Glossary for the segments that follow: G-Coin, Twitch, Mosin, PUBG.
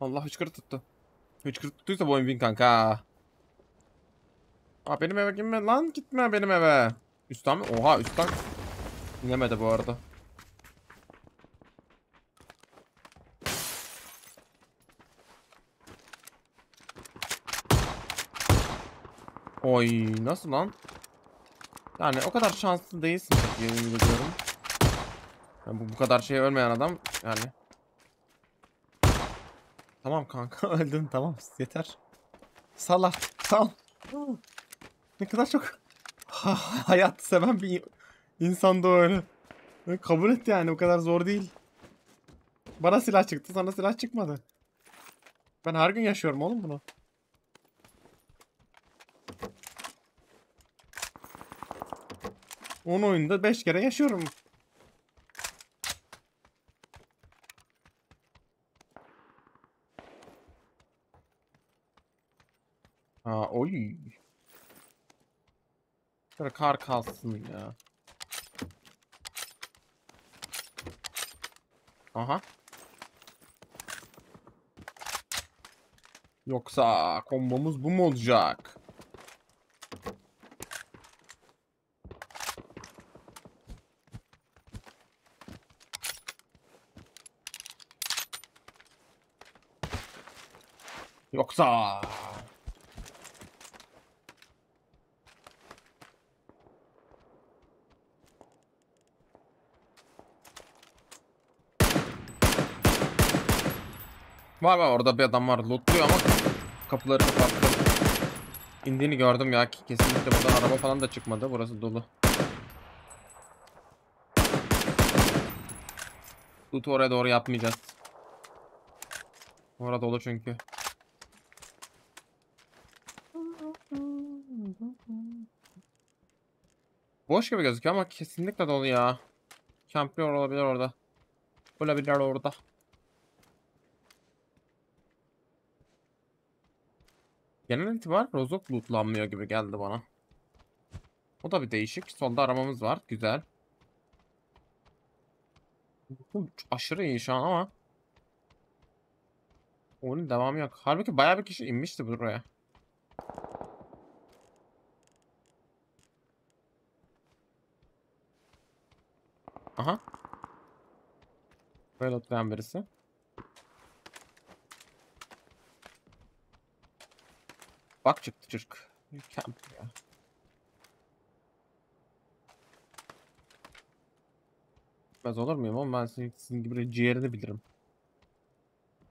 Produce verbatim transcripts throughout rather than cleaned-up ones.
Allah hıçkırı tuttu. Hıçkırı tuttuysa bu oyun win kanka. Aa benim eve gitme lan, gitme benim eve. Üstten mi? Oha üstten. İnemedi bu arada. Oy nasıl lan? Yani o kadar şanslı değilsin yemin ediyorum. Yani bu, bu kadar şey ölmeyen adam yani. Tamam kanka öldün tamam yeter. Salla sal. Ne kadar çok hayat seven bir insan da öyle. Kabul et yani o kadar zor değil. Bana silah çıktı sana silah çıkmadı. Ben her gün yaşıyorum oğlum bunu. on oyunda beş kere yaşıyorum. Aa oy. Şöyle kar kalsın ya. Aha. Yoksa kombomuz bu mu olacak? Yoksa var var orada bir adam var lootluyor ama kapıları kapattı. İndiğini gördüm ya, kesinlikle buradan araba falan da çıkmadı, burası dolu. Loot'u oraya doğru yapmayacağız. Orada dolu çünkü. Boş gibi gözüküyor ama kesinlikle dolu ya. Şampiyon olabilir orada. Olabilir orada. Genel itibar rozok lootlanmıyor gibi geldi bana. O da bir değişik. Solda aramamız var. Güzel. Aşırı iyi şu an ama. Onun devamı yok. Halbuki bayağı bir kişi inmişti buraya. Aha. Böyle otlayan birisi. Bak çıktı çırk. Mükemmel ya. Bilmez olur muyum ama ben sizin, sizin gibi ciğerini bilirim.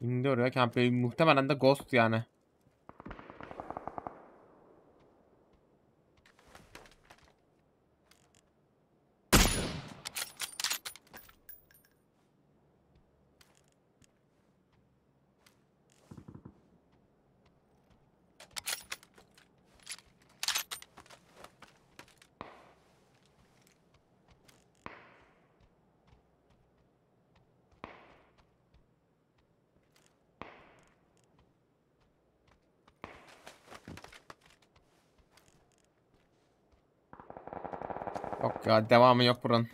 İndi oraya kampleyi. Muhtemelen de ghost yani. Yok ya devamı yok buranın.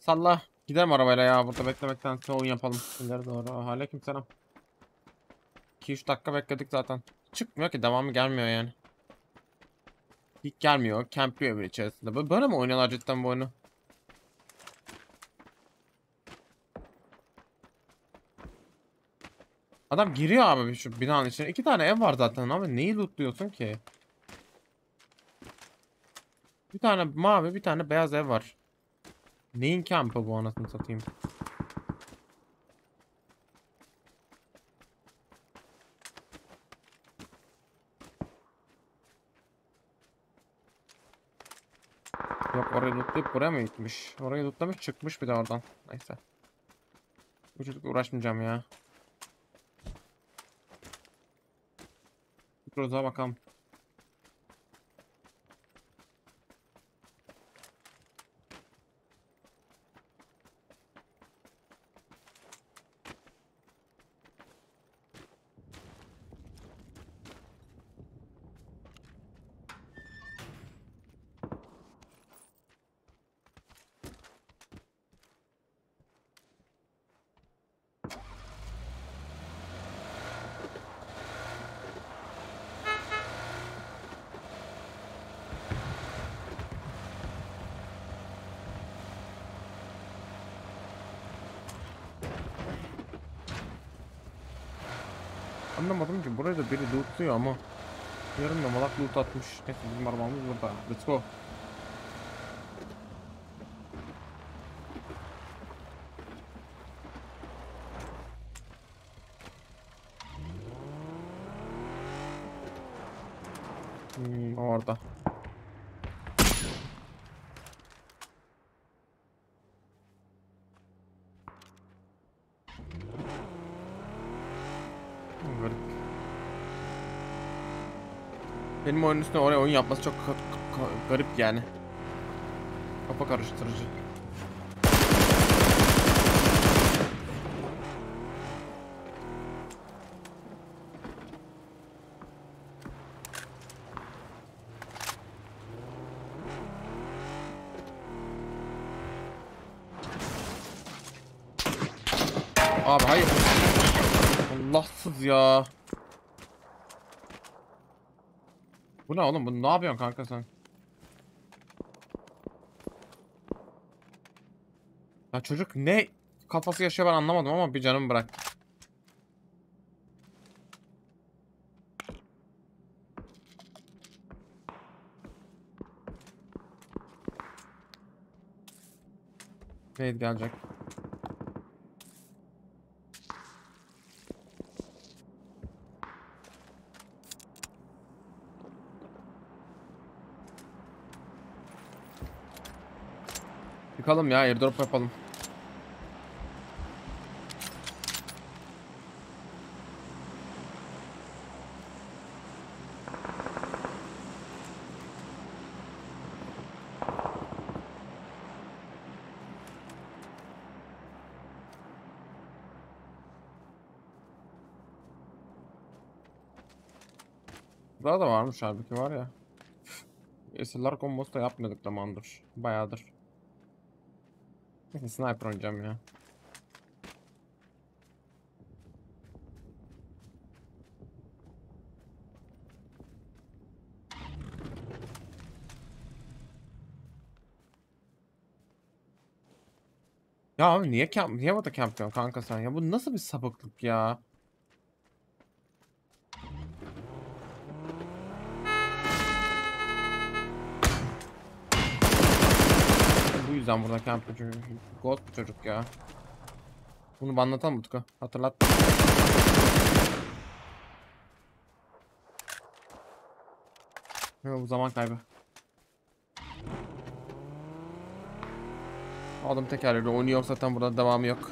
Salla. Gidelim arabayla ya. Burada beklemekten sonra oyun yapalım. İleri doğru. Aleykümselam. iki üç dakika bekledik zaten. Çıkmıyor ki devamı gelmiyor yani. Hiç gelmiyor. Campliyor evin içerisinde. Böyle mi oynuyorlar cidden bu oyunu? Adam giriyor abi şu binanın içine. iki tane ev var zaten abi. Neyi lootluyorsun ki? Bir tane mavi, bir tane beyaz ev var. Neyin kampı bu anasını satayım? Yok orayı lootlayıp buraya mı gitmiş? Orayı lootlamış çıkmış bir de oradan. Neyse. Bu çocukla uğraşmayacağım ya. Dur daha bakalım. Anlamadım ki, buraya da biri lootluyor ama yarım da malak loot atmış. Neyse bizim arabamız burada. Let's go. Hmm, orada. Benim oyunun üstüne oraya oyun yapması çok garip yani. Kafa karıştırıcı. Abi hayır. Allahsız ya. Bu ne oğlum? Bu ne yapıyorsun kanka sen? Ya çocuk ne kafası yaşıyor ben anlamadım ama bir canım bırak. Neydi gelecek? Bakalım ya, airdrop yapalım. Daha da varmış halbuki, var ya. Esirler kombosu da yapmadık zamandır. Bayağıdır. Sniper oynayacağım ya. Ya abi niye kamp, niye burada kamp yapıyorsun kanka sen ya? Bu nasıl bir sapıklık ya? Yüzden burada kamp çünkü god çocuk ya. Bunu anlatalım Utku. Hatırlat. Bu zaman kaybı. Adam tekerleri oynuyor zaten, burada devamı yok.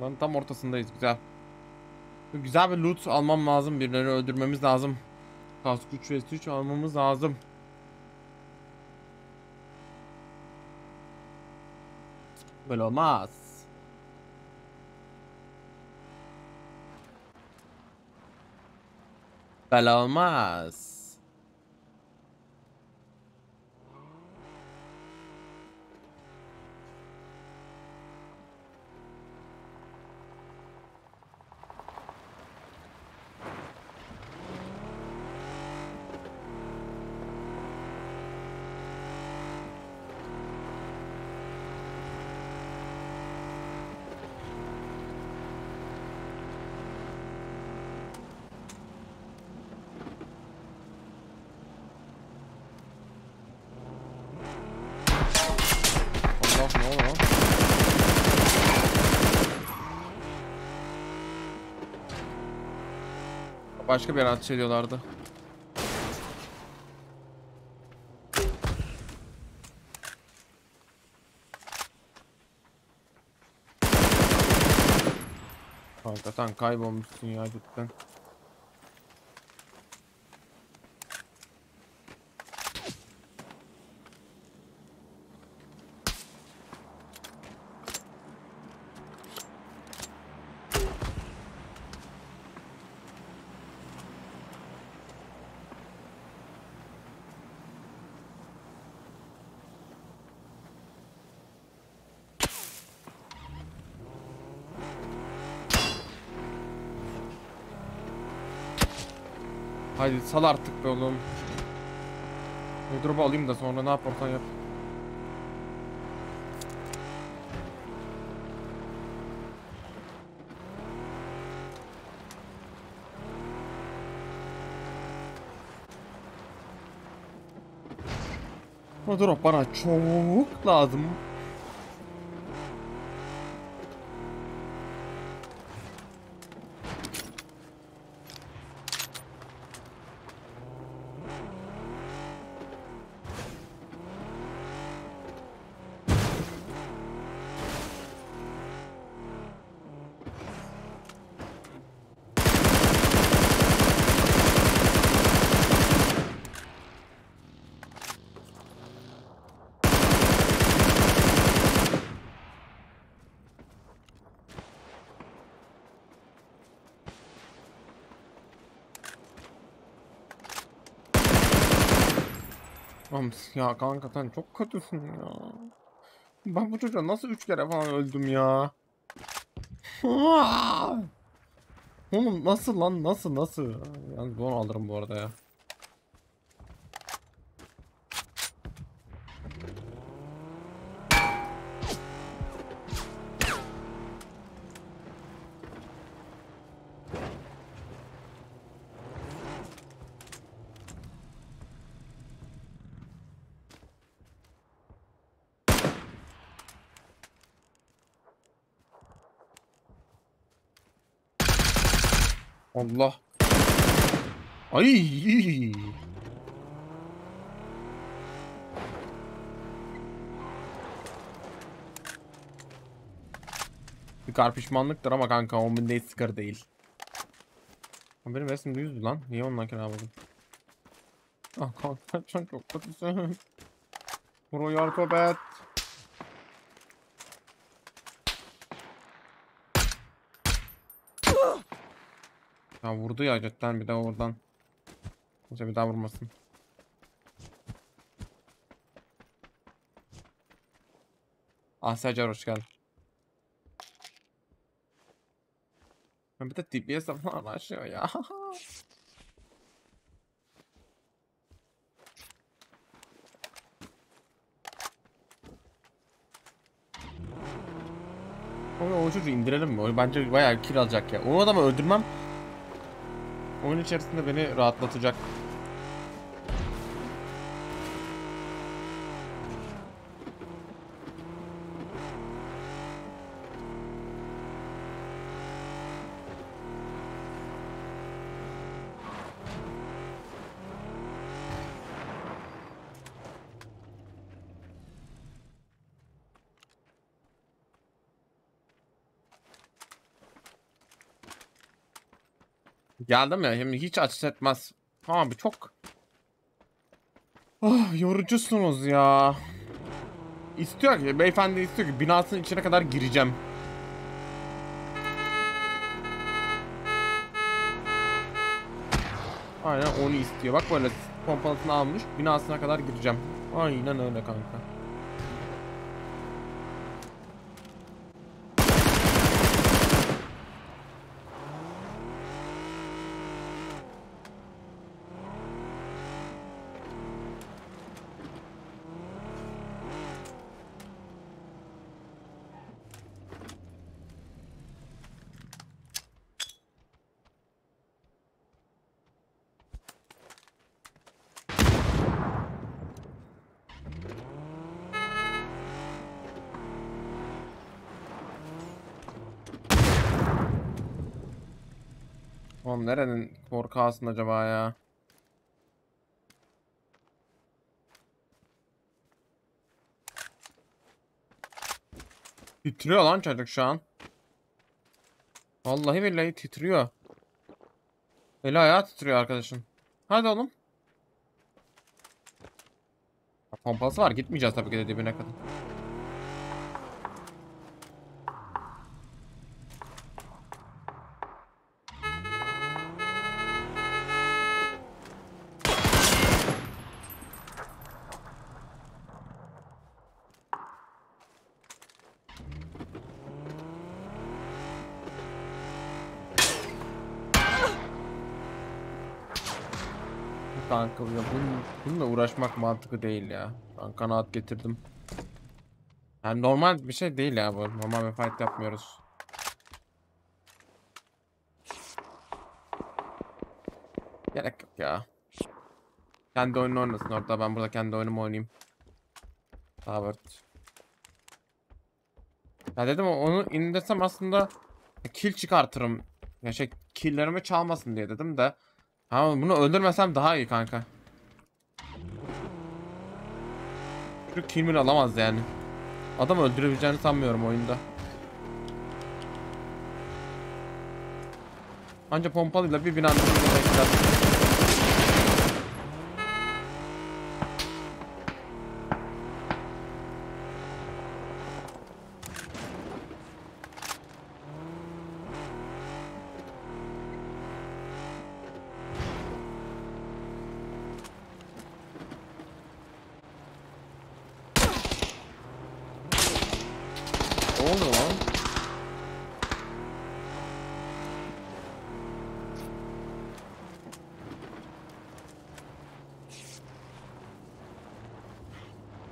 Lan tam ortasındayız, güzel. Güzel bir loot almam lazım, birileri öldürmemiz lazım. Kask üç ve S üç almamız lazım. Böyle olmaz. Böyle olmaz. Başka bir ateş ediyorlardı. Hakikaten kaybolmuşsun ya cidden. Haydi sal artık be oğlum. Airdrop'u alayım da sonra ne yaparsan yap. Airdrop bana çok lazım. Ya kanka sen çok kötüsün ya. Ben bu çocuğa nasıl üç kere falan öldüm ya. Oğlum nasıl lan, nasıl nasıl? Yani bunu alırım bu arada ya. Allah. Ay. Bir kar pişmanlıktır ama kanka on bin değil, sıkar değil. Benim resimde yüzdü lan. Niye ondan kere almadım? Ah kanka sen çok kötüsün. Bro yardım et. Ya vurdu ya götten, bir daha oradan. Kimse bir daha vurmasın. Asyacar hoş geldin. Ben bir de D P S falan araşıyor ya. O, o çocuğu indirelim mi? O bence bayağı kill alacak ya. O adamı öldürmem. Oyun içerisinde beni rahatlatacak. Geldim ya, hem hiç aç etmez. Abi çok oh, yorucusunuz ya. İstiyor ki, beyefendi istiyor ki binasının içine kadar gireceğim. Aynen onu istiyor. Bak böyle pompalısını almış, binasına kadar gireceğim. Aynen öyle kanka. Oğlum nerenin korkağısın acaba ya? Titriyor lan çocuk şu an. Vallahi billahi titriyor. Eli ayağı titriyor arkadaşım. Hadi oğlum. Pompası var, gitmeyeceğiz tabii ki de dibine kadar. kanka. Bunun, bununla uğraşmak mantıklı değil ya. Ben kanaat getirdim. Yani normal bir şey değil ya bu. Normal bir fight yapmıyoruz. Gerek yok ya. Kendi oyunu oynasın orada. Ben burada kendi oyunumu oynayayım. Davert. Ya dedim onu indirsem aslında kill çıkartırım. Ya şey killlerimi çalmasın diye dedim de. Ama bunu öldürmesem daha iyi kanka. Çünkü kill'ini alamaz yani. Adam öldürebileceğini sanmıyorum oyunda. Anca pompalıyla bir binanın içine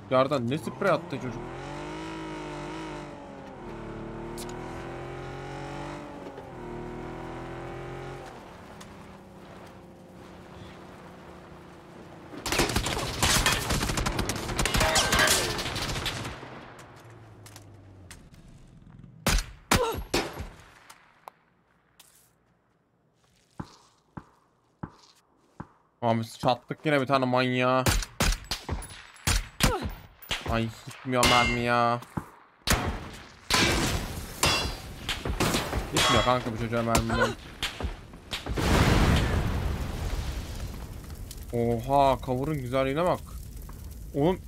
Gardan ne sprey attı çocuk? Tamam biz çattık yine bir tane manyağa. Ay gitmiyor mermi ya. Gitmiyor kanka bu çocuğa mermiler. Oha kavurun güzelliğine bak. Oğlum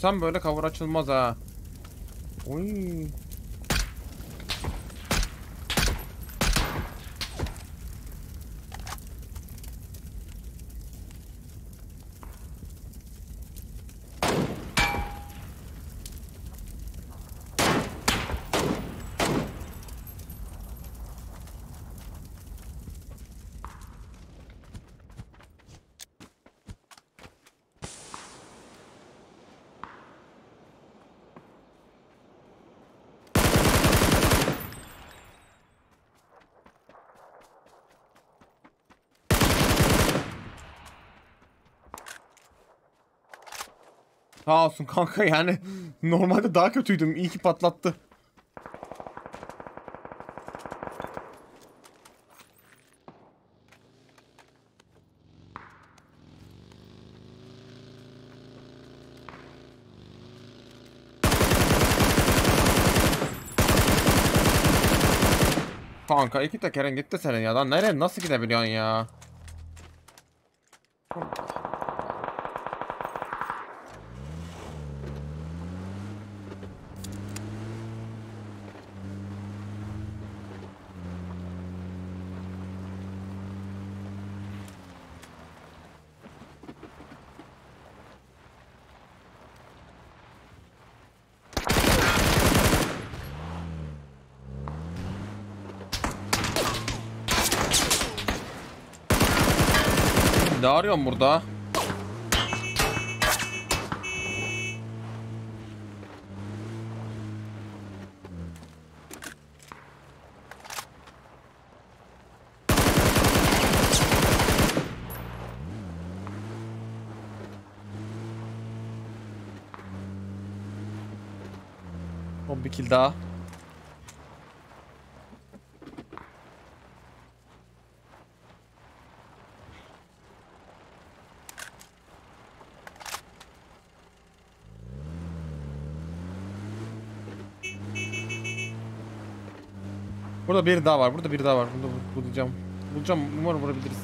sen böyle kavur açılmaz ha. Oy. Sağ olsun kanka yani normalde daha kötüydüm, iyi ki patlattı. Kanka iki tekeren gitti senin ya lan, nereye nasıl gidebiliyorsun ya? Ne arıyorum burada? On bir kill daha. Burada bir daha var. Burada bir daha var. Bunu da bulacağım. Bulacağım. Umarım vurabiliriz.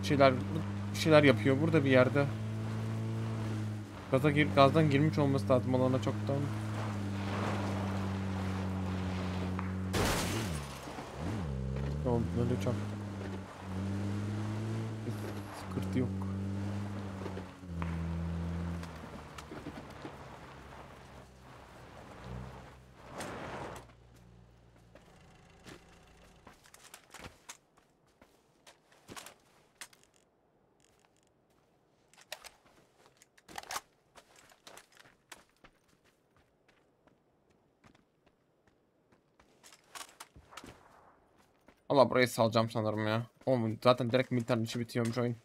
Bir şeyler bir şeyler yapıyor burada bir yerde. Gaza gir, gazdan girmiş olması lazım alana çoktan. Tamam, böyle çok. Sıkıntı yok. Ama burayı salacağım sanırım ya. Oğlum zaten direkt militarın içi bitiyormuş oyun.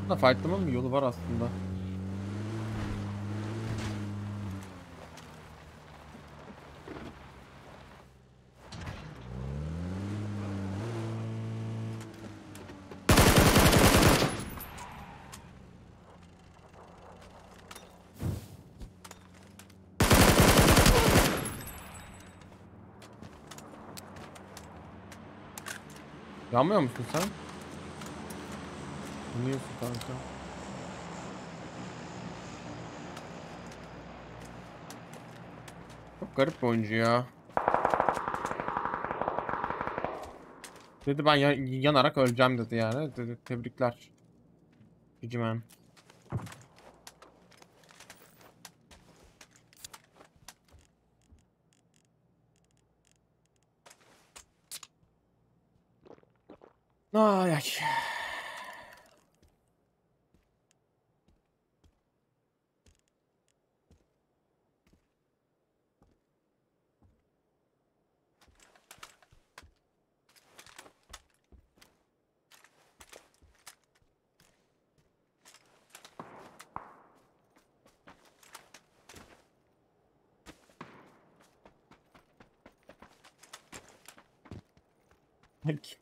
Burada fightlamanın bir yolu var aslında. Yanmıyor musun sen? Yanıyorsun kanka. Çok garip bir oyuncu ya. Dedi ben ya yanarak öleceğim dedi yani. Dedi, tebrikler. Gücümen. Ay ay.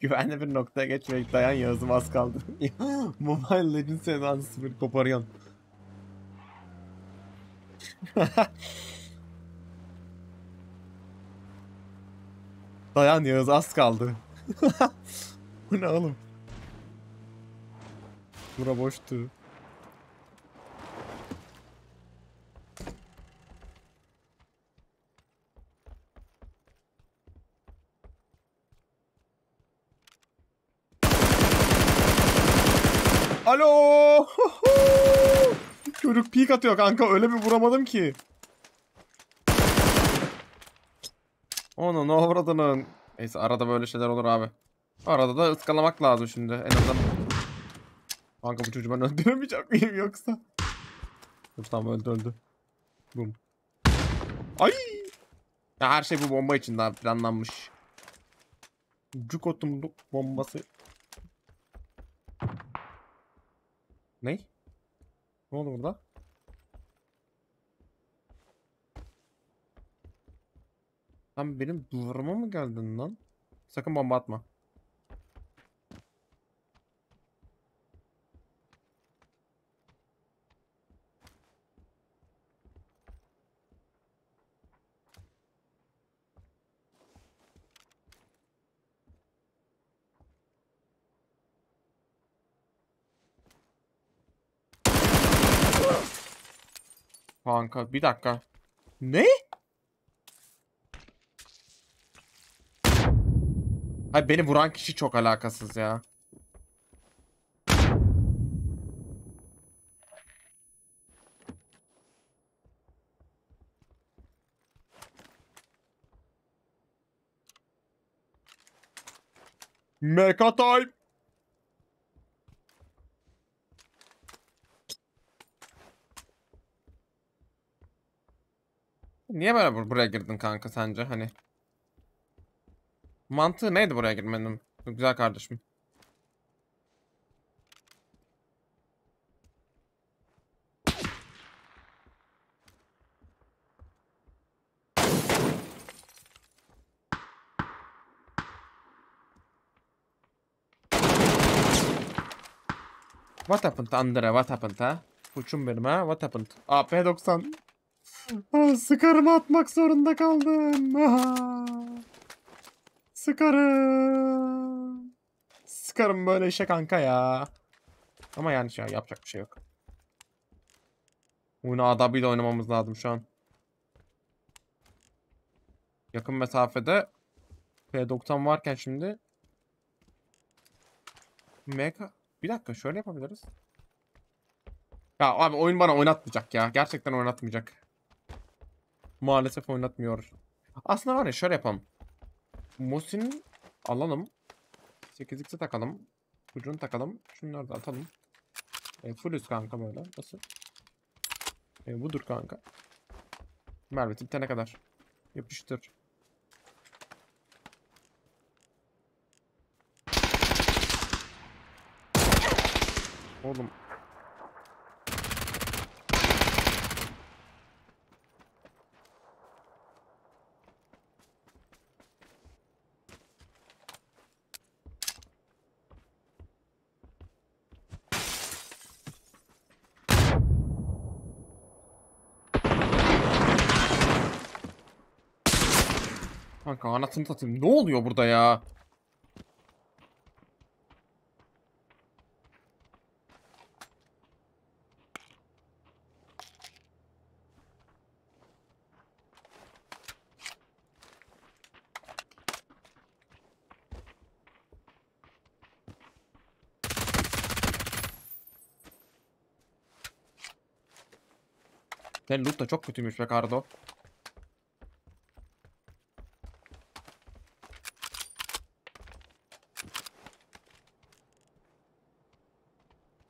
Güvenli bir noktaya geçmek dayan yazım az kaldı. Mobile Legends Sedansı bir koparıyon. Dayan yaz az kaldı. Bu ne oğlum? Bura boştu. Alo! Çocuk peek atıyor kanka, öyle bir vuramadım ki. Onun avradının. Neyse arada böyle şeyler olur abi. Arada da ıskalamak lazım şimdi en azından. Kanka bu çocuğu ben öldüremeyecek miyim yoksa? Dur tamam öldü öldü. Bum. Ay! Ya her şey bu bomba için daha planlanmış. Cukotum bombası. Ne? Ne oldu burada? Sen benim duvarıma mı geldin lan? Sakın bomba atma. Kanka bir dakika. Ne? Hayır beni vuran kişi çok alakasız ya. Mecha type. Niye böyle bur buraya girdin kanka sence hani? Mantığı neydi buraya girmenin? Güzel kardeşim. What happened Andre? What happened ha? Uçum benim ha? What happened? A P doksan. Ah, sıkarımı atmak zorunda kaldım. Aha. Sıkarım. Sıkarım böyle işe kanka ya. Ama yani şey, yapacak bir şey yok. Oyunu adabıyla oynamamız lazım şu an. Yakın mesafede P doksan varken şimdi Mega. Bir dakika şöyle yapabiliriz. Ya abi oyun bana oynatmayacak ya. Gerçekten oynatmayacak. Maalesef oynatmıyor. Aslında var ya şöyle yapalım. Mosin'i alalım. sekiz x'e takalım. Ucunu takalım. Şunları da atalım. E, fullüz kanka böyle. Nasıl? E, budur kanka. Merveti bitene kadar. Yapıştır. Oğlum. Kanka anasını satayım. Ne oluyor burada ya? Sen loot da çok kötüymüş be Kardo.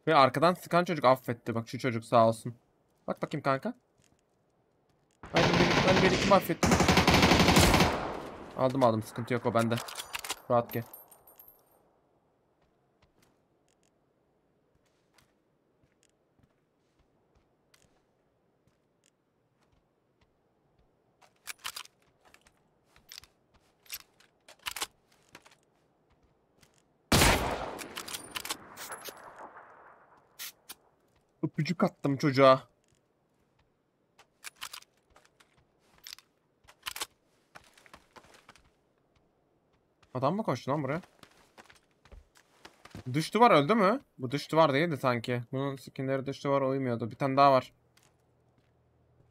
Ve arkadan sıkan çocuk affetti. Bak şu çocuk sağ olsun. Bak bakayım kanka. Haydi beni, beni kim affetti? Aldım aldım, sıkıntı yok, o bende. Rahat gel. Öpücük attım çocuğa. Adam mı koştu lan buraya? Dış duvar öldü mü? Bu dış duvar değildi sanki. Bunun skinleri dış duvara uymuyordu. Bir tane daha var.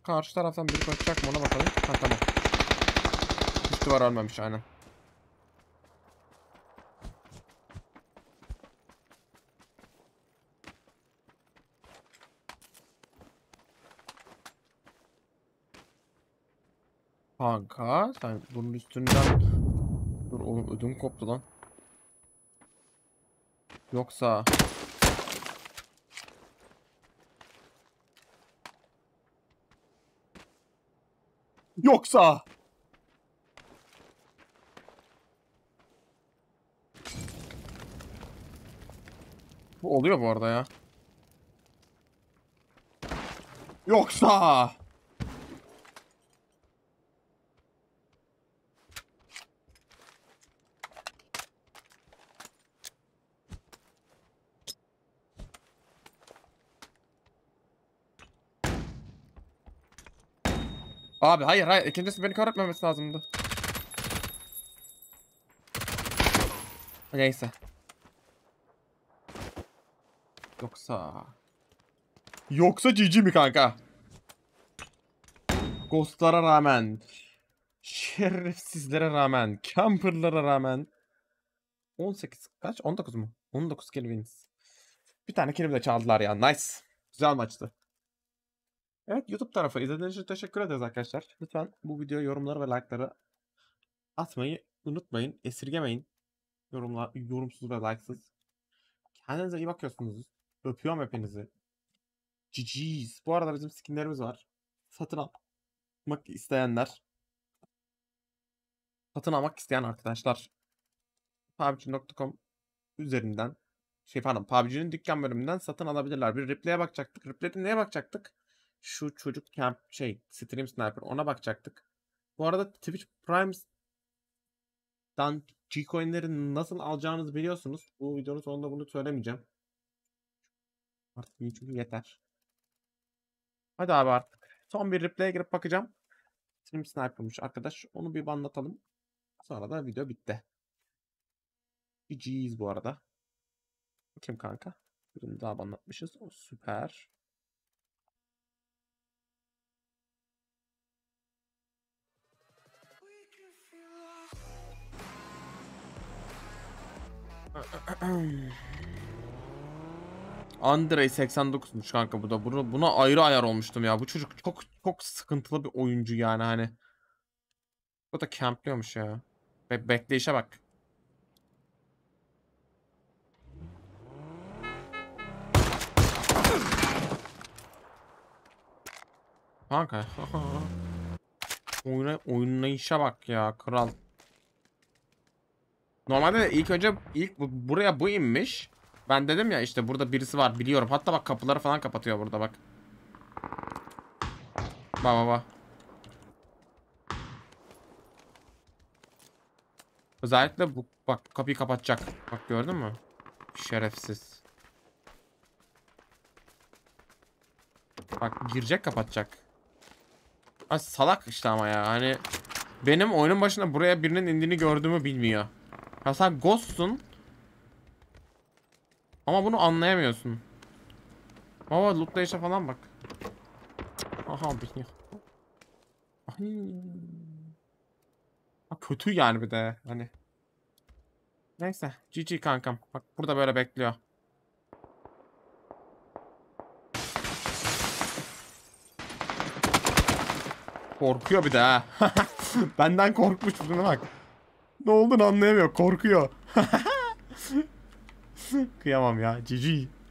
Karşı taraftan biri koşacak mı, ona bakalım. Ha, tamam. Dış duvar ölmemiş aynen. Kanka sen bunun üstünden dur oğlum, ödüm koptu lan. Yoksa Yoksa bu oluyor bu arada ya. Yoksa abi hayır hayır, ikincisi beni kör etmemesi lazımdı. Neyse. Yoksa Yoksa G G mi kanka? Ghostlara rağmen, şerefsizlere rağmen, camperlara rağmen on sekiz kaç? on dokuz mu? on dokuz kill wins. Bir tane kill bile çaldılar ya. Nice. Güzel maçtı. Evet, YouTube tarafı izlediğiniz için teşekkür ederiz arkadaşlar. Lütfen bu videoya yorumları ve like'ları atmayı unutmayın. Esirgemeyin. Yorumlar, yorumsuz ve like'sız. Kendinize iyi bakıyorsunuz. Öpüyorum hepinizi. Ciciz. Bu arada bizim skinlerimiz var. Satın almak isteyenler. Satın almak isteyen arkadaşlar. P U B G nokta com üzerinden. Şey pardon, P U B G'nin dükkan bölümünden satın alabilirler. Bir replay'e bakacaktık. Replay'de neye bakacaktık? Şu çocuk camp şey stream sniper, ona bakacaktık. Bu arada Twitch Prime'dan G-Coin'leri nasıl alacağınızı biliyorsunuz. Bu videonun sonunda bunu söylemeyeceğim. Artık çünkü yeter. Hadi abi artık. Son bir replay'e girip bakacağım. Stream sniper'mış arkadaş. Onu bir anlatalım. Sonra da video bitti. G G'yiz bu arada. Kim kanka? Birini daha anlatmışız. O süper. Andrei seksen dokuzmuş kanka bu da. Buna, buna ayrı ayar olmuştum ya. Bu çocuk çok çok sıkıntılı bir oyuncu yani hani. O da campliyormuş ya. Be bekleyişe bak. Kanka. Oyuna, oynayışa bak ya kral. Normalde ilk önce ilk buraya bu inmiş. Ben dedim ya işte burada birisi var biliyorum. Hatta bak kapıları falan kapatıyor burada bak. Bak bak bak. Özellikle bu bak kapıyı kapatacak. Bak gördün mü? Şerefsiz. Bak girecek kapatacak. Ay salak işte ama ya hani. Benim oyunun başında buraya birinin indiğini gördüğümü bilmiyor. Ya sen ghost'sun. Ama bunu anlayamıyorsun. Baba lootlayışa falan bak. Aha abi. Ay. Kötü yani bir de hani. Neyse G G kankam. Bak burada böyle bekliyor. Korkuyor bir de ha. Benden korkmuş buna bak. Ne olduğunu anlayamıyor. Korkuyor. Kıyamam ya. Cici.